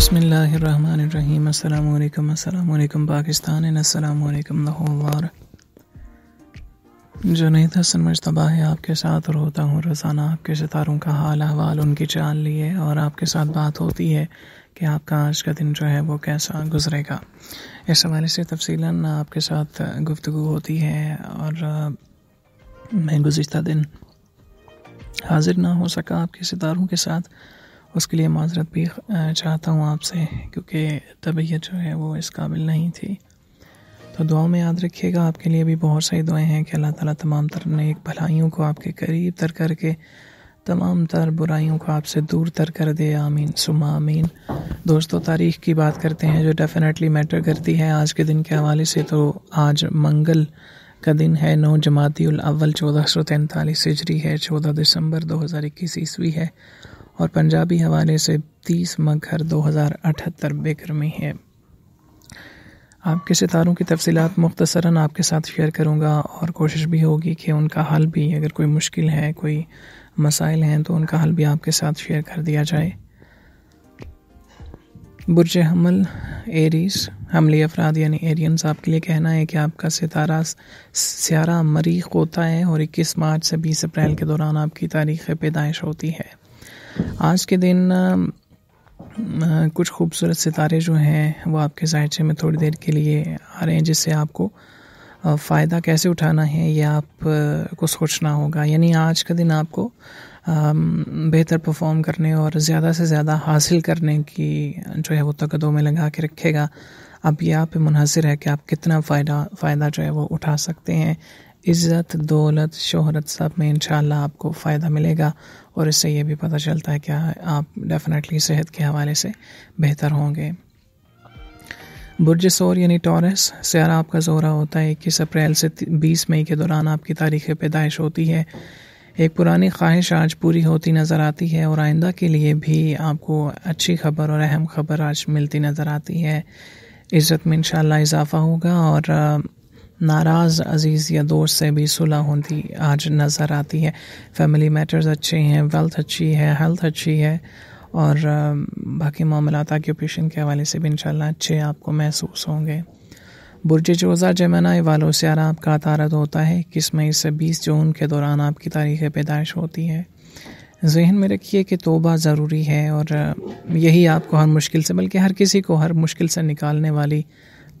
बिस्मिल्लाहिर्रहमानिर्रहीम। अस्सलामुअलैकुम पाकिस्तान एंड अस्सलामुअलैकुम the whole world. Junaid Hasan Mushtaba है आपके साथ और होता हूँ रोज़ाना आपके सितारों का हाल अहवाल, उनकी चाल लिए, और आपके साथ बात होती है कि आपका आज का दिन जो है वो कैसा गुजरेगा। इस हवाले से तफसीलन आपके साथ गुफ्तगू होती है और मैं गुज़िश्ता दिन हाजिर ना हो सका आपके सितारों के साथ, उसके लिए माजरत भी चाहता हूँ आपसे, क्योंकि तबीयत जो है वो इस काबिल नहीं थी। तो दुआओं में याद रखिएगा। आपके लिए भी बहुत सारी दुआएं हैं कि अल्लाह ताला तमाम तर नेक भलाइयों को आपके करीब तर करके तमाम तर बुराइयों को आपसे दूर तर कर दे। आमीन सुमा आमीन। दोस्तों, तारीख़ की बात करते हैं जो डेफिनेटली मैटर करती है आज के दिन के हवाले से। तो आज मंगल का दिन है, 9 जमाती उल अव्वल 1443 हिजरी है, 14 दिसंबर 2021 ईस्वी है, और पंजाबी हवाले से 30 मघर 2078 बेकर में है। आपके सितारों की तफसीलात मुख्तसरन आपके साथ शेयर करूँगा और कोशिश भी होगी कि उनका हल भी, अगर कोई मुश्किल है, कोई मसाइल हैं, तो उनका हल भी आपके साथ शेयर कर दिया जाए। बुर्ज हमल एरीज, हमली अफराद यानी एरियंस, आपके लिए कहना है कि आपका सितारा स्यारा मरीख होता है और 21 मार्च से 20 अप्रैल के दौरान आपकी तारीख़ पैदाइश होती है। आज के दिन कुछ खूबसूरत सितारे जो हैं वो आपके जायचे में थोड़ी देर के लिए आ रहे हैं, जिससे आपको फ़ायदा कैसे उठाना है ये आपको सोचना होगा। यानी आज का दिन आपको बेहतर परफॉर्म करने और ज़्यादा से ज़्यादा हासिल करने की जो है वो तकदों में लगा के रखेगा। अब ये आप पे मुनहसर है कि आप कितना फ़ायदा जो है वो उठा सकते हैं। इज़्ज़त, दौलत, शोहरत, सब में इंशाअल्लाह आपको फ़ायदा मिलेगा, और इससे ये भी पता चलता है कि आप डेफिनेटली सेहत के हवाले से बेहतर होंगे। बुर्ज सोर यानी टॉरस, स्यारा आपका जोरा होता है, 21 अप्रैल से 20 मई के दौरान आपकी तारीख़ पैदाइश होती है। एक पुरानी ख्वाहिश आज पूरी होती नज़र आती है, और आइंदा के लिए भी आपको अच्छी खबर और अहम खबर आज मिलती नज़र आती है। इज़्ज़त में इंशाअल्लाह इजाफ़ा होगा, और नाराज़ अजीज़ या दोस्त से भी सुलह होती आज नज़र आती है। फैमिली मैटर्स अच्छे हैं, वेल्थ अच्छी है, हेल्थ अच्छी है, और बाकी मामलात आक्यूपेशन के हवाले से भी इंशाल्लाह अच्छे आपको महसूस होंगे। बुर्ज जोज़ा जेमिनाई वालों से आरा आपका तारद होता है, 21 मई से 20 जून के दौरान आपकी तारीख़ पैदाइश होती है। जहन में रखिए कि तोबा ज़रूरी है, और यही आपको हर मुश्किल से, बल्कि हर किसी को हर मुश्किल से निकालने वाली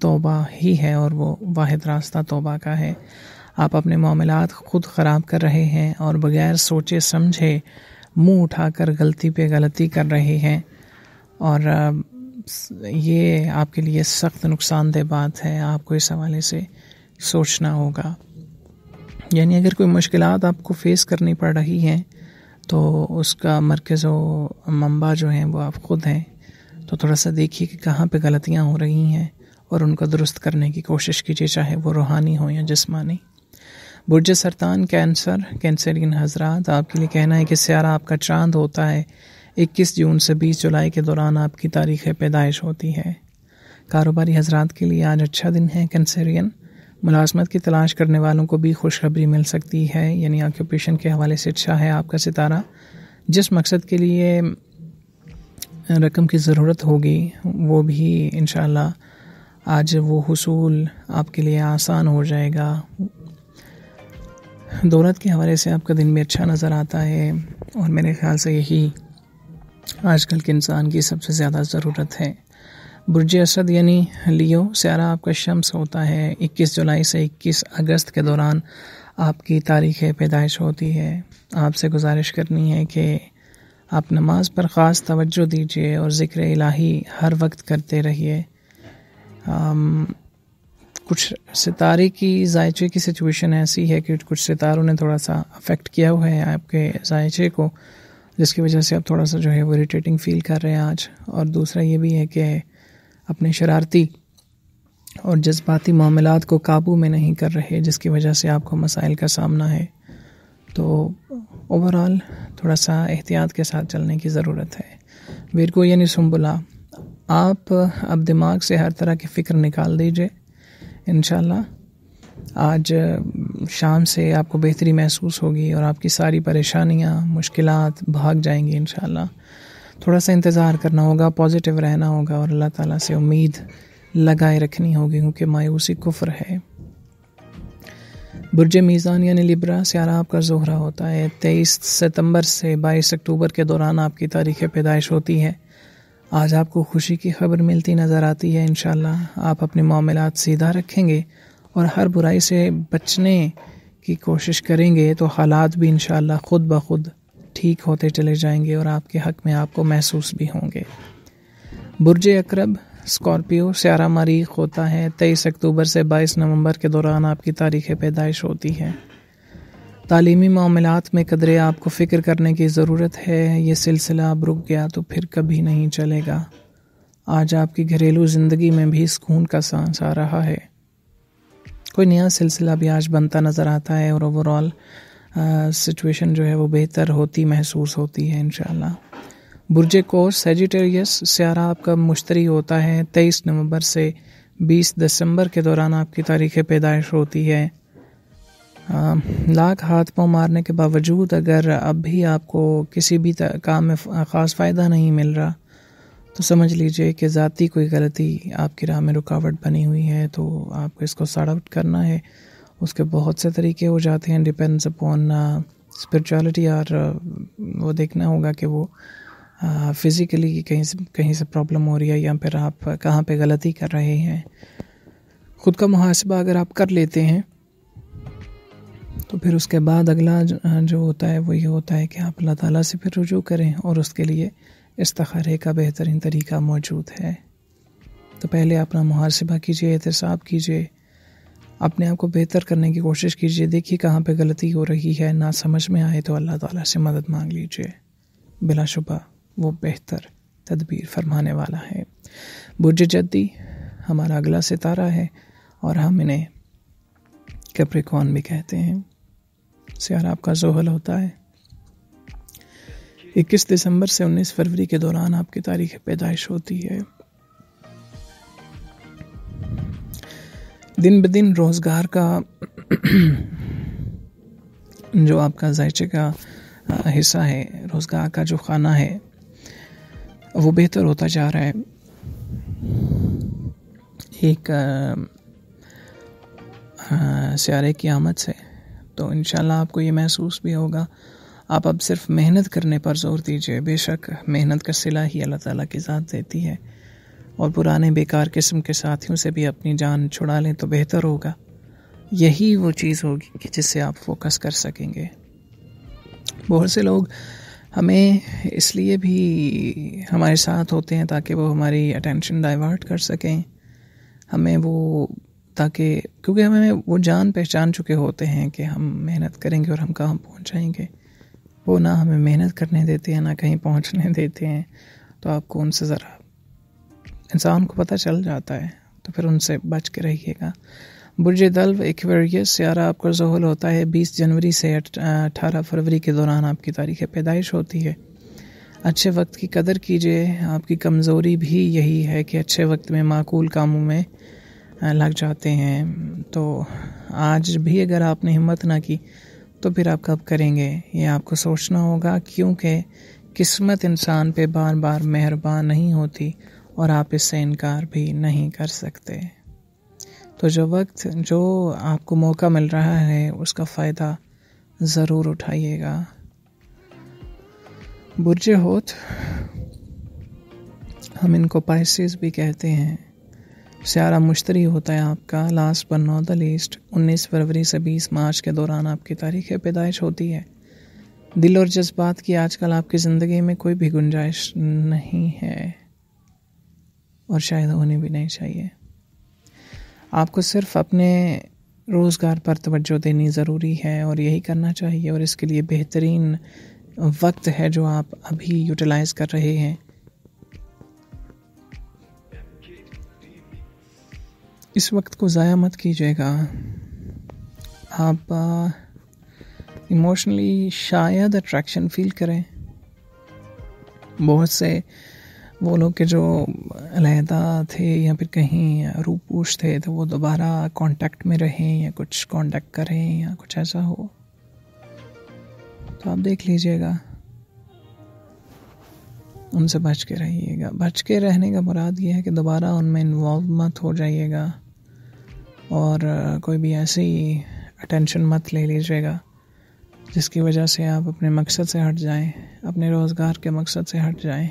तोबा ही है, और वो वाहिद रास्ता तोबा का है। आप अपने मामलात ख़ुद ख़राब कर रहे हैं और बग़ैर सोचे समझे मुंह उठाकर गलती पे गलती कर रहे हैं, और ये आपके लिए सख्त नुकसानदेह बात है। आपको इस हवाले से सोचना होगा। यानी अगर कोई मुश्किलात आपको फ़ेस करनी पड़ रही हैं तो उसका मरकज़ व मंबा जो हैं वो आप ख़ुद हैं। तो थोड़ा सा देखिए कि कहाँ पे गलतियाँ हो रही हैं और उनको दुरुस्त करने की कोशिश कीजिए, चाहे वो रूहानी हो या जिस्मानी। बुर्ज सरतान कैंसर, कैंसरियन हजरात, आपके लिए कहना है कि स्यारा आपका चांद होता है, 21 जून से 20 जुलाई के दौरान आपकी तारीख़ पैदाइश होती है। कारोबारी हजरात के लिए आज अच्छा दिन है कैंसरियन। मुलाजमत की तलाश करने वालों को भी खुशखबरी मिल सकती है, यानी आक्यूपेशन के हवाले से अच्छा है आपका सितारा। जिस मकसद के लिए रकम की ज़रूरत होगी वो भी इंशाल्लाह आज वो हुसूल आपके लिए आसान हो जाएगा। दौलत के हवाले से आपका दिन भी अच्छा नज़र आता है, और मेरे ख़्याल से यही आजकल के इंसान की सबसे ज़्यादा ज़रूरत है। बुर्ज असद यानी लियो, स्यारा आपका शम्स होता है, 21 जुलाई से 21 अगस्त के दौरान आपकी तारीख़ पैदाइश होती है। आपसे गुजारिश करनी है कि आप नमाज पर ख़ास तवज्जो दीजिए और ज़िक्र इलाही हर वक्त करते रहिए। कुछ सितारे की जायचे की सिचुएशन ऐसी है कि कुछ सितारों ने थोड़ा सा अफेक्ट किया हुआ है आपके जायचे को, जिसकी वजह से आप थोड़ा सा जो है वो इरिटेटिंग फ़ील कर रहे हैं आज। और दूसरा ये भी है कि अपने शरारती और जज्बाती मामलात को काबू में नहीं कर रहे, जिसकी वजह से आपको मसाइल का सामना है। तो ओवरऑल थोड़ा सा एहतियात के साथ चलने की ज़रूरत है। विरगो यानी सुम्बुला, आप अब दिमाग से हर तरह की फ़िक्र निकाल दीजिए। इंशाल्लाह आज शाम से आपको बेहतरी महसूस होगी और आपकी सारी परेशानियाँ, मुश्किलात भाग जाएंगी इंशाल्लाह। थोड़ा सा इंतज़ार करना होगा, पॉजिटिव रहना होगा और अल्लाह ताला से उम्मीद लगाए रखनी होगी, क्योंकि मायूसी कुफ्र है। बुर्ज मीज़ान यानी लिब्रा सियारा आपका जोहरा होता है। 23 सितंबर से 22 अक्टूबर के दौरान आपकी तारीख़ पैदाइश होती है। आज आपको खुशी की खबर मिलती नज़र आती है। इंशाल्लाह आप अपने मामलात सीधा रखेंगे और हर बुराई से बचने की कोशिश करेंगे तो हालात भी इंशाल्लाह खुद ब खुद ठीक होते चले जाएंगे और आपके हक़ में आपको महसूस भी होंगे। बुर्ज अकरब स्कॉर्पियो सियारा मरीख होता है। 23 अक्टूबर से 22 नवंबर के दौरान आपकी तारीख़ पैदाइश होती है। तालीमी मामलात में कदरे आपको फ़िक्र करने की ज़रूरत है। ये सिलसिला अब रुक गया तो फिर कभी नहीं चलेगा। आज आपकी घरेलू ज़िंदगी में भी सुकून का सांस आ रहा है। कोई नया सिलसिला भी आज बनता नज़र आता है और ओवरऑल सिचुएशन जो है वो बेहतर होती महसूस होती है इंशाल्लाह। बुर्ज कोर्स सेजिटेरियस सियारा आपका मुश्तरी होता है। 23 नवंबर से 20 दिसंबर के दौरान आपकी तारीख़ पैदाइश होती है। लाख हाथ पाँव मारने के बावजूद अगर अब भी आपको किसी भी काम में ख़ास फ़ायदा नहीं मिल रहा तो समझ लीजिए कि ज़ाती कोई गलती आपकी राह में रुकावट बनी हुई है, तो आपको इसको सॉर्ट आउट करना है। उसके बहुत से तरीके हो जाते हैं, डिपेंड्स अपॉन स्पिरिचुअलिटी, और वो देखना होगा कि वो फिज़िकली कहीं से प्रॉब्लम हो रही है या फिर आप कहाँ पे गलती कर रहे हैं। ख़ुद का मुहासबा अगर आप कर लेते हैं तो फिर उसके बाद अगला जो होता है वो ये होता है कि आप अल्लाह ताला से फिर रुजू करें और उसके लिए इस्तखारे का बेहतरीन तरीका मौजूद है। तो पहले अपना मुहासबा कीजिए, एहतसाब कीजिए, अपने आप को बेहतर करने की कोशिश कीजिए, देखिए कहाँ पे गलती हो रही है, ना समझ में आए तो अल्लाह ताला से मदद मांग लीजिए। बिलाशुबा वो बेहतर तदबीर फरमाने वाला है। बुर्ज जद्दी हमारा अगला सितारा है और हम इन्हें कैप्रिकॉर्न भी कहते हैं। सियारा आपका ज़ोहल होता है। 21 दिसंबर से 19 फरवरी के दौरान आपकी तारीख़ पैदाइश होती है। दिन ब दिन रोज़गार का जो आपका जायचे का हिस्सा है, रोज़गार का जो खाना है वो बेहतर होता जा रहा है। एक सियारे की आमद से तो इंशाल्लाह आपको ये महसूस भी होगा। आप अब सिर्फ मेहनत करने पर ज़ोर दीजिए। बेशक मेहनत का सिला ही अल्लाह ताला की ज़ात देती है, और पुराने बेकार किस्म के साथियों से भी अपनी जान छुड़ा लें तो बेहतर होगा। यही वो चीज़ होगी कि जिससे आप फोकस कर सकेंगे। बहुत से लोग हमें इसलिए भी हमारे साथ होते हैं ताकि वो हमारी अटेंशन डाइवर्ट कर सकें, हमें वो ताकि क्योंकि हमें वो जान पहचान चुके होते हैं कि हम मेहनत करेंगे और हम कहाँ पहुँच जाएंगे। वो ना हमें मेहनत करने देते हैं ना कहीं पहुँचने देते हैं। तो आपको उनसे ज़रा इंसान को पता चल जाता है तो फिर उनसे बच के रहिएगा। बुर्ज दल्व एक्वेरियस सियारा आपका ज़ोहल होता है। 20 जनवरी से 18 फरवरी के दौरान आपकी तारीख़ पैदाइश होती है। अच्छे वक्त की कदर कीजिए। आपकी कमज़ोरी भी यही है कि अच्छे वक्त में माकूल कामों में लग जाते हैं। तो आज भी अगर आपने हिम्मत ना की तो फिर आप कब करेंगे, ये आपको सोचना होगा, क्योंकि किस्मत इंसान पे बार बार मेहरबान नहीं होती और आप इससे इनकार भी नहीं कर सकते। तो जो वक्त जो आपको मौका मिल रहा है उसका फ़ायदा ज़रूर उठाइएगा। बुर्ज होत हम इनको पाइसेस भी कहते हैं। सियारा मुश्तरी होता है आपका। Last but not the least 19 फरवरी से 20 मार्च के दौरान आपकी तारीख़ पैदाइश होती है। दिल और जज्बात की आजकल आपकी ज़िंदगी में कोई भी गुंजाइश नहीं है और शायद होनी भी नहीं चाहिए। आपको सिर्फ अपने रोज़गार पर तवज्जो देनी ज़रूरी है और यही करना चाहिए, और इसके लिए बेहतरीन वक्त है जो आप अभी यूटिलाइज़ कर रहे हैं। इस वक्त को ज़ाया मत कीजिएगा। आप इमोशनली शायद अट्रैक्शन फील करें। बहुत से वो लोग के जो अलहदा थे या फिर कहीं रूपोश थे तो वो दोबारा कांटेक्ट में रहें या कुछ कांटेक्ट करें या कुछ ऐसा हो तो आप देख लीजिएगा। उनसे बच के रहिएगा। बच के रहने का मुराद ये है कि दोबारा उनमें इन्वॉल्व मत हो जाइएगा और कोई भी ऐसी अटेंशन मत ले लीजिएगा जिसकी वजह से आप अपने मकसद से हट जाएं, अपने रोज़गार के मकसद से हट जाएं।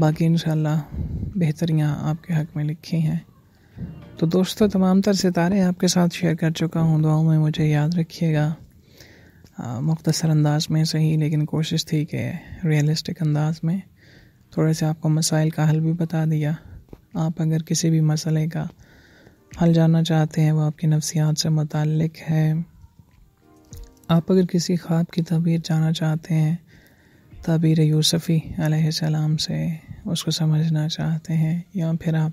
बाकी इंशाल्लाह बेहतरियाँ आपके हक़ में लिखी हैं। तो दोस्तों, तमाम तर सितारे आपके साथ शेयर कर चुका हूँ। दुआओं में मुझे याद रखिएगा। मुख्तसर अंदाज में सही, लेकिन कोशिश थी कि रियलिस्टिक अंदाज में थोड़े से आपको मसाइल का हल भी बता दिया। आप अगर किसी भी मसले का हल जानना चाहते हैं, वो आपकी नफ्सियात से मुताल्लिक है। आप अगर किसी ख्वाब की तबीर जानना चाहते हैं, तबीर यूसुफ़ी अलैहिस्सलाम से उसको समझना चाहते हैं, या फिर आप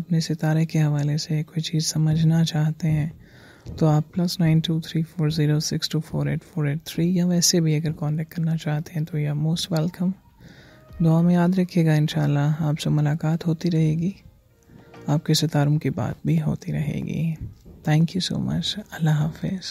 अपने सितारे के हवाले से कोई चीज़ समझना चाहते हैं, तो आप +923406248483 या वैसे भी अगर कांटेक्ट करना चाहते हैं तो या मोस्ट वेलकम। दुआ में याद रखिएगा। इंशाल्लाह आपसे मुलाकात होती रहेगी, आपके सितारों की बात भी होती रहेगी। Thank you so much. अल्लाह हाफिज़।